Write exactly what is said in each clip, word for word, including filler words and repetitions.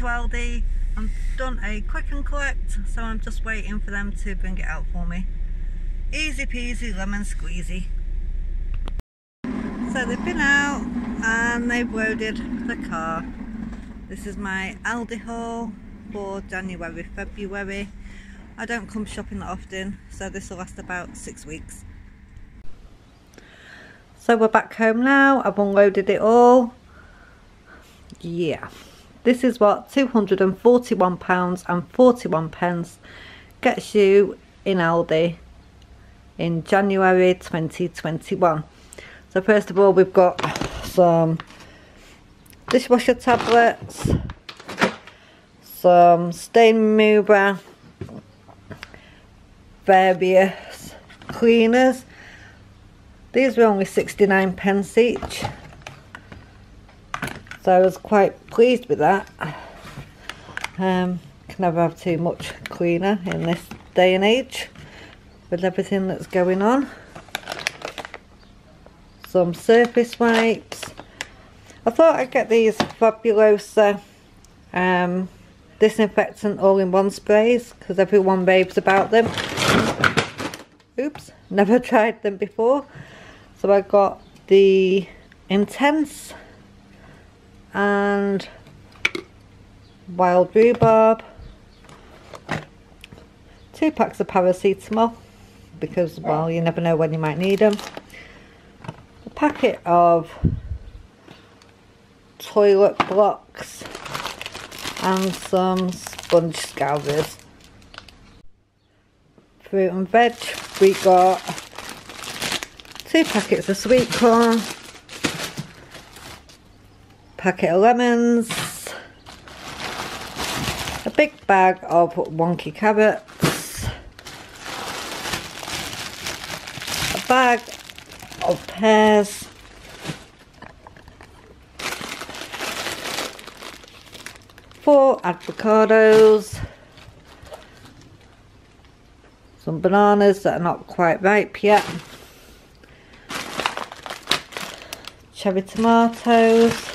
to Aldi. I've done a click and collect, so I'm just waiting for them to bring it out for me. Easy peasy lemon squeezy. So they've been out and they've loaded the car. This is my Aldi haul for January, February. I don't come shopping that often, so this will last about six weeks. So we're back home now. I've unloaded it all. Yeah, this is what two hundred and forty-one pounds and forty-one pence gets you in Aldi in January twenty twenty-one. So first of all, we've got some dishwasher tablets, some stain remover, various cleaners. These were only sixty-nine pence each, so I was quite pleased with that. Um, can never have too much cleaner in this day and age with everything that's going on. Some surface wipes. I thought I'd get these Fabulosa um, disinfectant all-in-one sprays because everyone raves about them. Oops, never tried them before. So I got the Intense and Wild Rhubarb, two packs of paracetamol because, well, you never know when you might need them, a packet of toilet blocks and some sponge scourers. Fruit and veg, we got two packets of sweet corn, packet of lemons, a big bag of wonky carrots, a bag of pears, four avocados, some bananas that are not quite ripe yet, cherry tomatoes,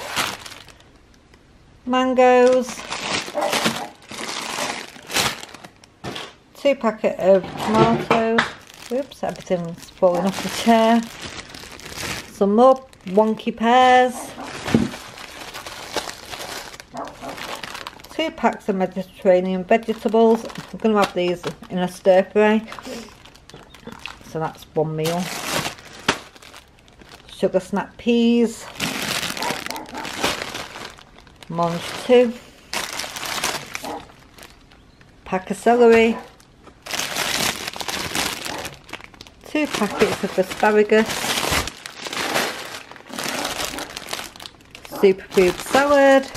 mangoes, two packet of tomatoes, oops, everything's falling off the chair, some more wonky pears, two packs of Mediterranean vegetables. I'm going to have these in a stir fry, so that's one meal, sugar snap peas, mange two, pack of celery, two packets of asparagus, superfood salad,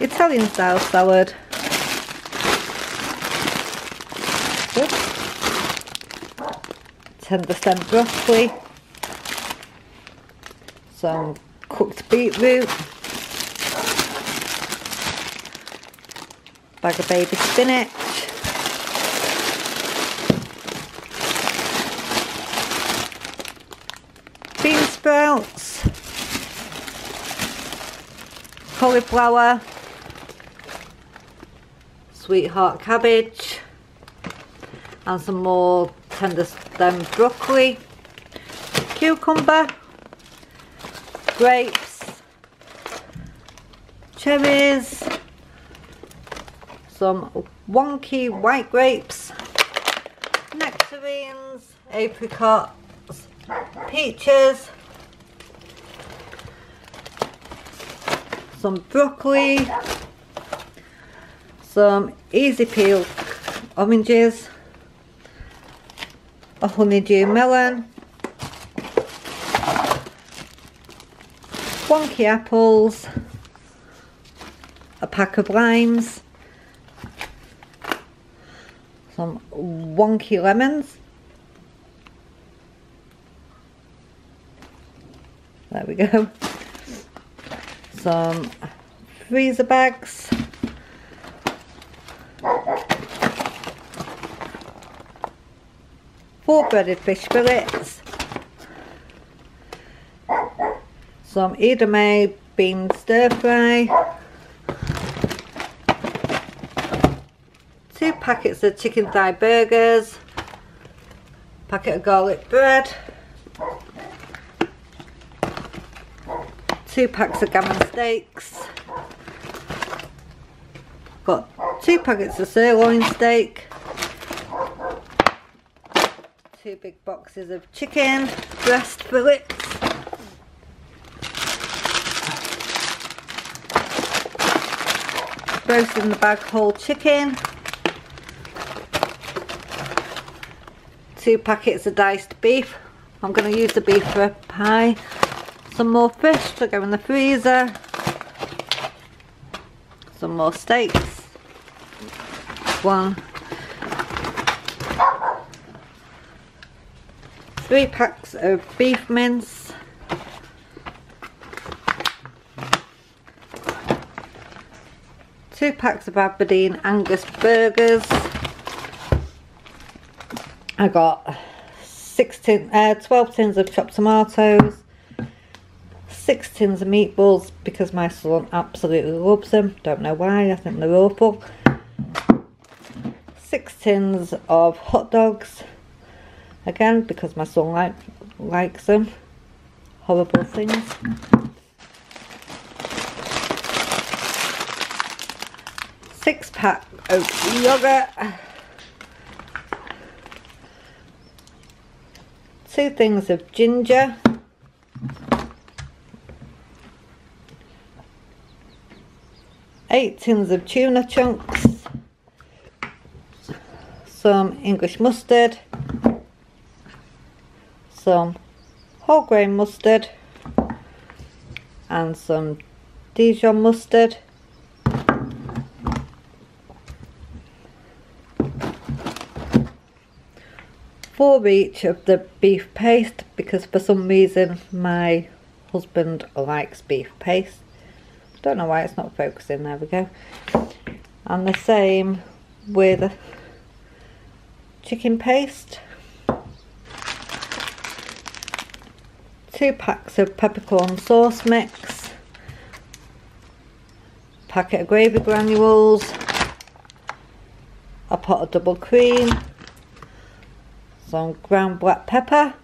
Italian style salad, tender stem broccoli, some cooked beetroot, bag of baby spinach, bean sprouts, cauliflower, sweetheart cabbage, and some more tender stem broccoli, cucumber, grapes, cherries, some wonky white grapes, nectarines, apricots, peaches, some broccoli, some easy peel oranges, a honeydew melon, wonky apples, a pack of limes, some wonky lemons, there we go, some freezer bags, four breaded fish fillets, some edamame bean stir fry, two packets of chicken thigh burgers, packet of garlic bread, two packs of gammon steaks, got two packets of sirloin steak, two big boxes of chicken breast fillets, roast in the bag whole chicken, two packets of diced beef. I'm going to use the beef for a pie. Some more fish to go in the freezer, some more steaks, one, three packs of beef mince, two packs of Aberdeen Angus burgers. I got six tin, uh, twelve tins of chopped tomatoes, six tins of meatballs because my son absolutely loves them. Don't know why, I think they're awful. Six tins of hot dogs, again because my son like, likes them. Horrible things. Six pack of yogurt. Two things of ginger, eight tins of tuna chunks, some English mustard, some whole grain mustard and some Dijon mustard, four each of the beef paste because for some reason my husband likes beef paste. Don't know why it's not focusing, there we go. And the same with chicken paste. Two packs of peppercorn sauce mix. Packet of gravy granules. A pot of double cream. Some ground black pepper.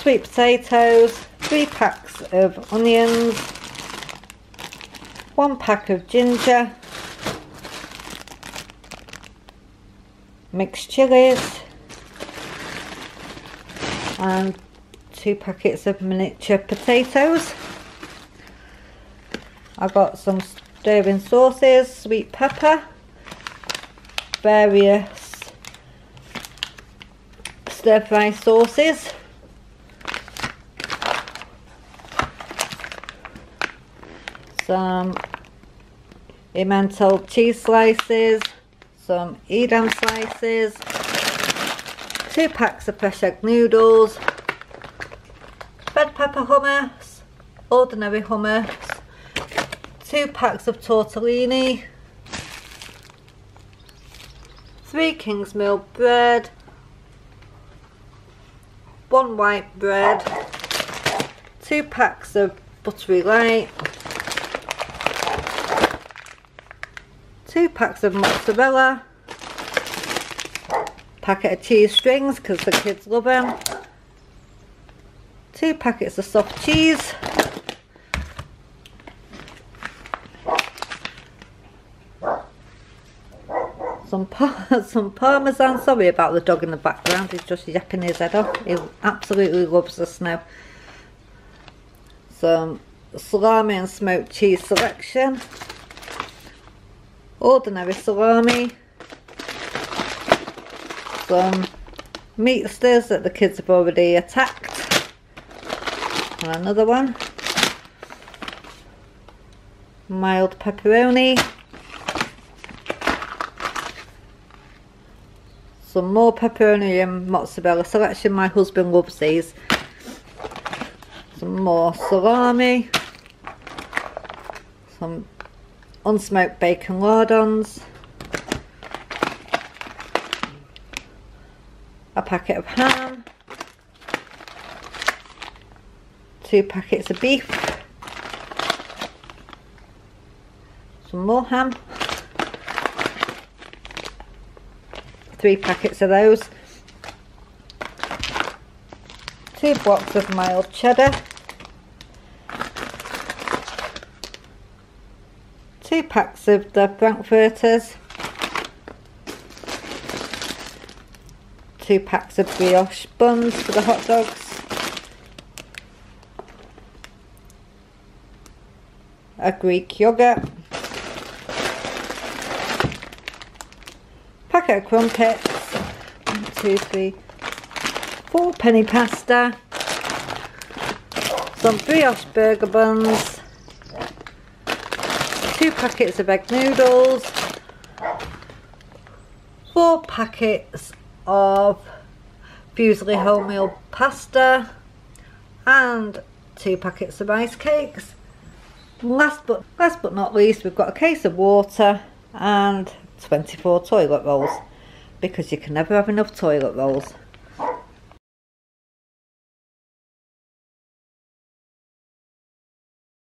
Sweet potatoes, three packs of onions, one pack of ginger, mixed chilies, and two packets of miniature potatoes. I got some stirring sauces, sweet pepper, various stir fry sauces, some Emmental cheese slices, some Edam slices, two packs of fresh egg noodles, red pepper hummus, ordinary hummus, two packs of tortellini, three Kingsmill bread, one white bread, two packs of buttery light, two packs of mozzarella, packet of cheese strings because the kids love them, two packets of soft cheese, some par some parmesan. Sorry about the dog in the background, he's just yapping his head off, he absolutely loves the snow. Some salami and smoked cheese selection, ordinary salami, some meat stirs that the kids have already attacked, and another one, mild pepperoni, some more pepperoni and mozzarella selection, my husband loves these, some more salami, some unsmoked bacon lardons, a packet of ham, two packets of beef, some more ham, three packets of those, two blocks of mild cheddar, two packs of the frankfurters, two packs of brioche buns for the hot dogs, a Greek yoghurt, packet of crumpets, one, two, three, four penny pasta, some brioche burger buns, two packets of egg noodles, four packets of Fuseli wholemeal pasta, and two packets of ice cakes. Last but last but not least, we've got a case of water and twenty-four toilet rolls, because you can never have enough toilet rolls.